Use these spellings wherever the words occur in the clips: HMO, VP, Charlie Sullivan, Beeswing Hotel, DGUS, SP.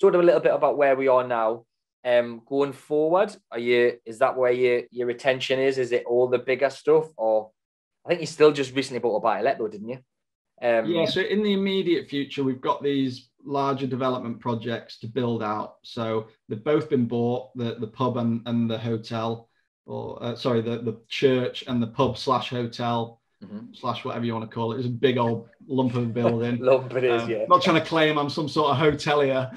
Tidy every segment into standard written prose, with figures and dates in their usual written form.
sort of a little bit about where we are now. Going forward, is that where your attention is? Is it all the bigger stuff, or I think you still just recently bought a buy-to-let though, didn't you? Yeah, so in the immediate future, we've got these larger development projects to build out. So they've both been bought, the pub and the hotel, or sorry, the church and the pub slash hotel. Slash whatever you want to call it. It's a big old lump of a building. Lump it is, yeah. Not trying to claim I'm some sort of hotelier,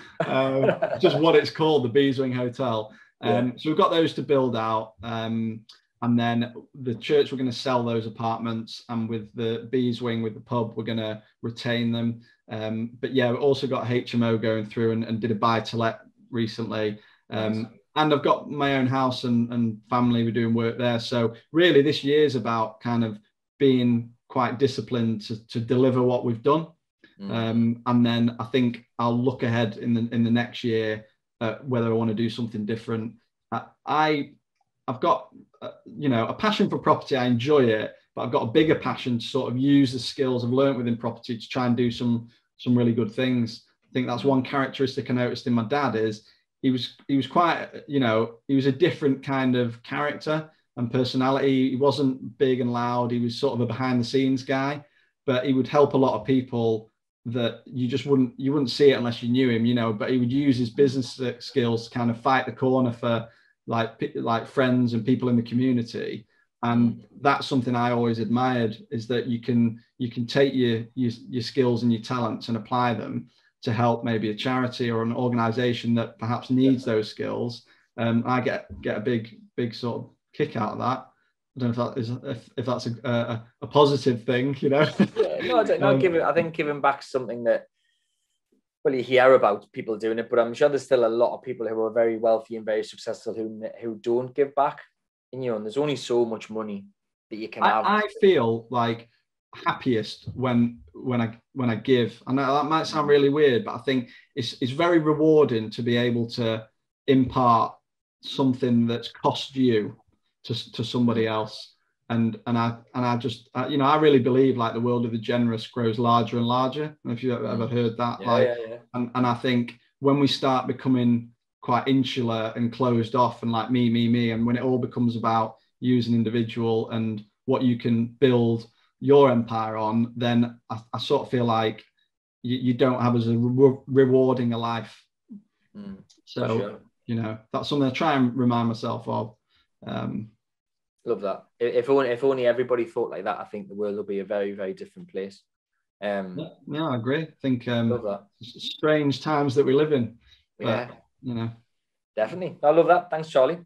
just what it's called, the Beeswing Hotel. Yeah. So we've got those to build out. And then the church, we're going to sell those apartments. And with the Beeswing, with the pub, we're going to retain them. But yeah, we've also got HMO going through and did a buy-to-let recently. Nice. And I've got my own house and family. We're doing work there. So really this year's about kind of being quite disciplined to deliver what we've done. And then I think I'll look ahead in the next year, whether I want to do something different. I've got, you know, a passion for property. I enjoy it, but I've got a bigger passion to sort of use the skills I've learned within property to try and do some really good things. I think that's one characteristic I noticed in my dad is he was quite, you know, he was a different kind of character and personality. He wasn't big and loud. He was sort of a behind the scenes guy, but he would help a lot of people that you just wouldn't see it unless you knew him, you know, but he would use his business skills to kind of fight the corner for like friends and people in the community. And that's something I always admired, is that you can take your skills and your talents and apply them to help maybe a charity or an organization that perhaps needs those skills. I get a big sort of kick out of that. I don't know if that's a positive thing, you know. Yeah, no, I don't know. I think giving back is something that, well, you hear about people doing it, but I'm sure there's still a lot of people who are very wealthy and very successful who don't give back. And you know, and there's only so much money that you can have. I feel like happiest when I give. I know that might sound really weird, but I think it's very rewarding to be able to impart something that's cost you to somebody else. And I you know, I really believe like the world of the generous grows larger and larger. And if you've ever heard that, And I think when we start becoming quite insular and closed off and like me, and when it all becomes about you as an individual and what you can build your empire on, then I sort of feel like you don't have as a rewarding a life. So, sure. You know, that's something I try and remind myself of. Love that. If only everybody thought like that, I think the world will be a very, very different place. Yeah, I agree. I think love that. Strange times that we live in. But, yeah, you know, definitely. I love that. Thanks, Charlie.